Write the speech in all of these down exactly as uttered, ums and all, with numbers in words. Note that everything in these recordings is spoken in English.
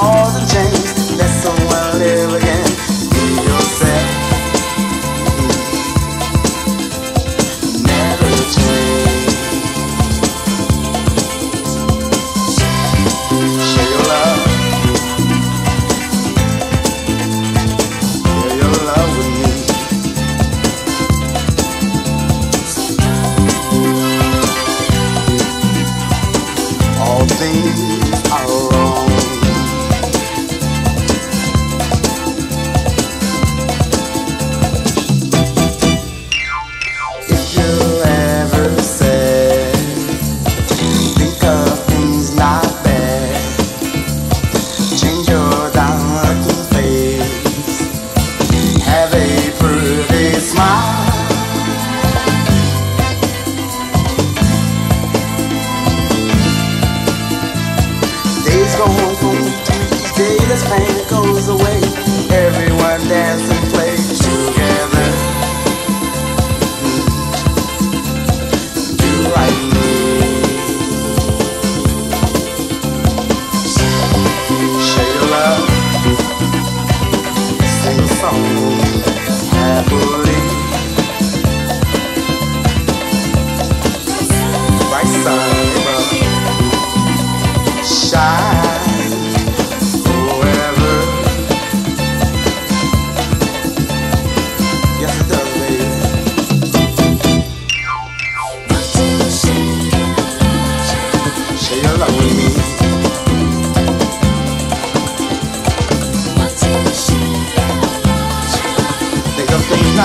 balls and chains. Let someone live again. Be yourself. Never change. Share your love. Share your love with me. All things are wrong. This pain goes away. Everyone dance and play together. Mm. Do like me. Share your love. Sing a song happily. Bright sun, shine.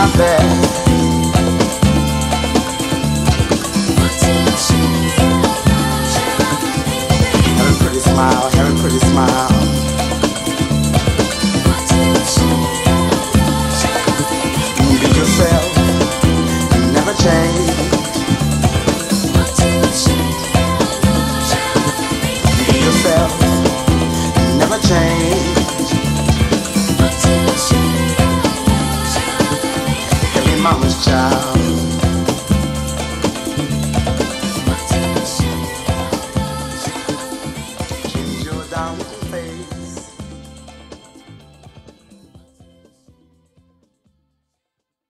Not bad. Have a pretty smile, have a pretty smile. Be yourself, never change. Be yourself, never change. Mama's child.